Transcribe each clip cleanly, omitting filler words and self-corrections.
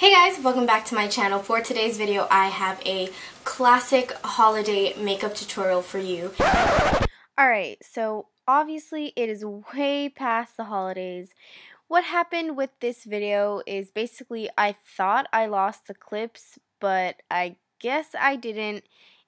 Hey guys, welcome back to my channel. For today's video, I have a classic holiday makeup tutorial for you. Alright, so obviously it is way past the holidays. What happened with this video is basically I thought I lost the clips, but I guess I didn't.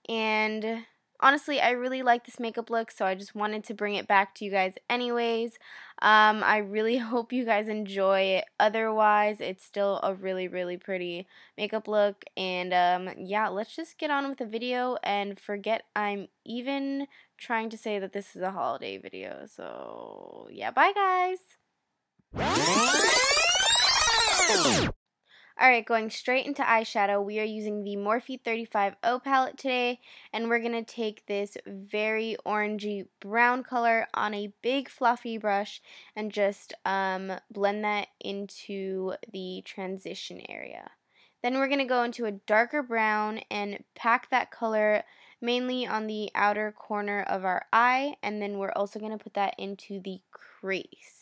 And honestly, I really like this makeup look, so I just wanted to bring it back to you guys anyways. I really hope you guys enjoy it. Otherwise, it's still a really, really pretty makeup look. And yeah, let's just get on with the video and forget I'm even trying to say that this is a holiday video. So yeah, bye guys! Alright, going straight into eyeshadow, we are using the Morphe 35O palette today, and we're going to take this very orangey brown color on a big fluffy brush and just blend that into the transition area. Then we're going to go into a darker brown and pack that color mainly on the outer corner of our eye, and then we're also going to put that into the crease.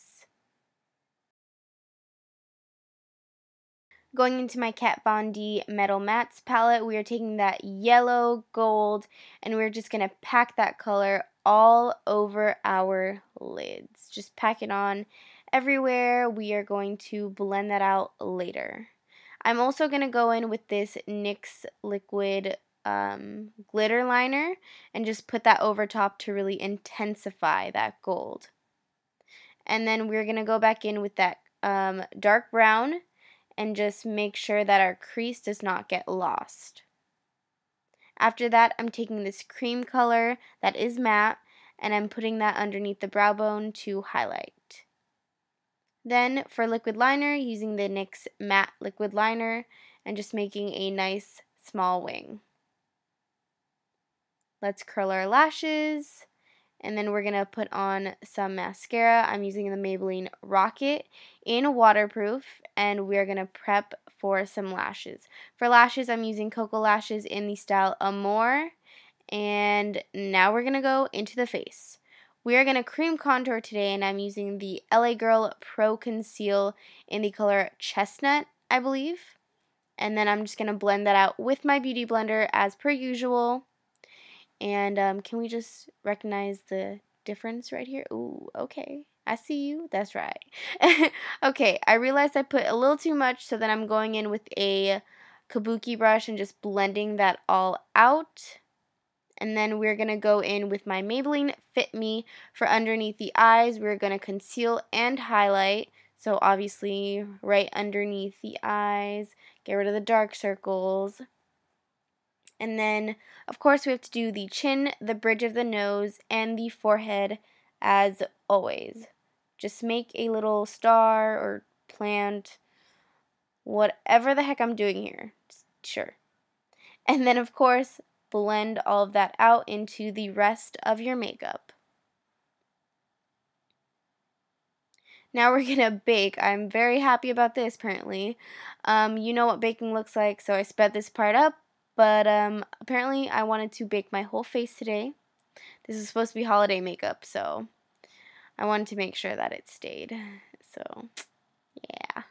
Going into my Kat Von D Metal Mattes palette, we are taking that yellow gold and we're just going to pack that color all over our lids. Just pack it on everywhere. We are going to blend that out later. I'm also going to go in with this NYX Liquid Glitter Liner and just put that over top to really intensify that gold. And then we're going to go back in with that dark brown and just make sure that our crease does not get lost. After that, I'm taking this cream color that is matte and I'm putting that underneath the brow bone to highlight. Then for liquid liner, using the NYX Matte Liquid Liner and just making a nice small wing. Let's curl our lashes. And then we're going to put on some mascara. I'm using the Maybelline Rocket in waterproof. And we're going to prep for some lashes. For lashes, I'm using Coco Lashes in the style Amore. And now we're going to go into the face. We are going to cream contour today. And I'm using the LA Girl Pro Conceal in the color Chestnut, I believe. And then I'm just going to blend that out with my beauty blender as per usual. And can we just recognize the difference right here? Ooh, okay. I see you. That's right. Okay, I realized I put a little too much, so then I'm going in with a kabuki brush and just blending that all out. And then we're going to go in with my Maybelline Fit Me for underneath the eyes. We're going to conceal and highlight. So obviously right underneath the eyes. Get rid of the dark circles. And then, of course, we have to do the chin, the bridge of the nose, and the forehead as always. Just make a little star or plant, whatever the heck I'm doing here. Sure. And then, of course, blend all of that out into the rest of your makeup. Now we're going to bake. I'm very happy about this, apparently. You know what baking looks like, so I sped this part up. But apparently I wanted to bake my whole face today. This is supposed to be holiday makeup, so I wanted to make sure that it stayed. So yeah,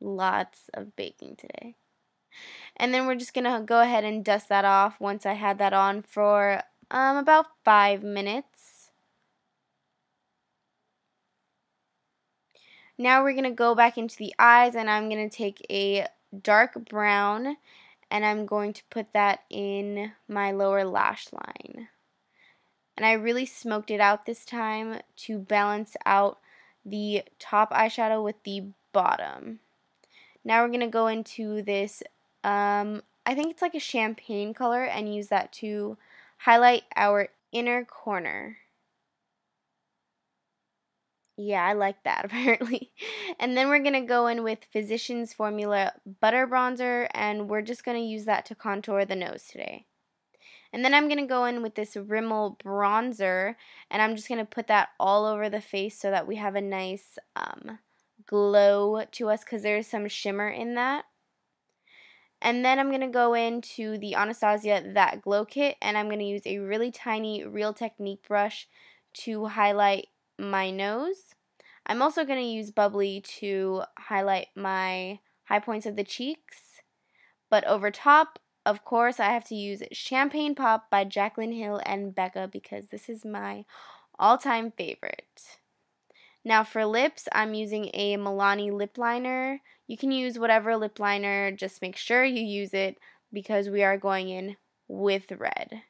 lots of baking today. And then we're just going to go ahead and dust that off once I had that on for about 5 minutes. Now we're going to go back into the eyes, and I'm going to take a dark brown. And I'm going to put that in my lower lash line. And I really smoked it out this time to balance out the top eyeshadow with the bottom. Now we're going to go into this, I think it's like a champagne color, and use that to highlight our inner corner. Yeah, I like that, apparently. And then we're going to go in with Physician's Formula Butter Bronzer, and we're just going to use that to contour the nose today. And then I'm going to go in with this Rimmel bronzer, and I'm just going to put that all over the face so that we have a nice glow to us, because there's some shimmer in that. And then I'm going to go into the Anastasia That Glow Kit, and I'm going to use a really tiny Real Technique brush to highlight my nose. I'm also going to use Bubbly to highlight my high points of the cheeks. But over top, of course, I have to use Champagne Pop by Jaclyn Hill and Becca because this is my all-time favorite. Now for lips, I'm using a Milani lip liner. You can use whatever lip liner, just make sure you use it because we are going in with red.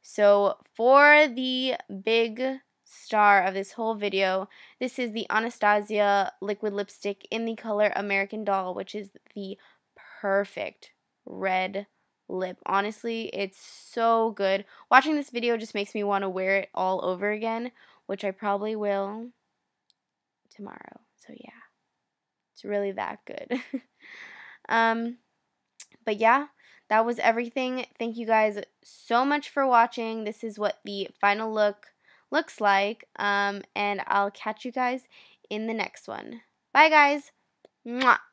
So for the big star of this whole video, this is the Anastasia liquid lipstick in the color American Doll, which is the perfect red lip. Honestly, it's so good. Watching this video just makes me want to wear it all over again, which I probably will tomorrow. So yeah, it's really that good. But yeah, that was everything. Thank you guys so much for watching. This is what the final look looks like, and I'll catch you guys in the next one. Bye guys. Mwah.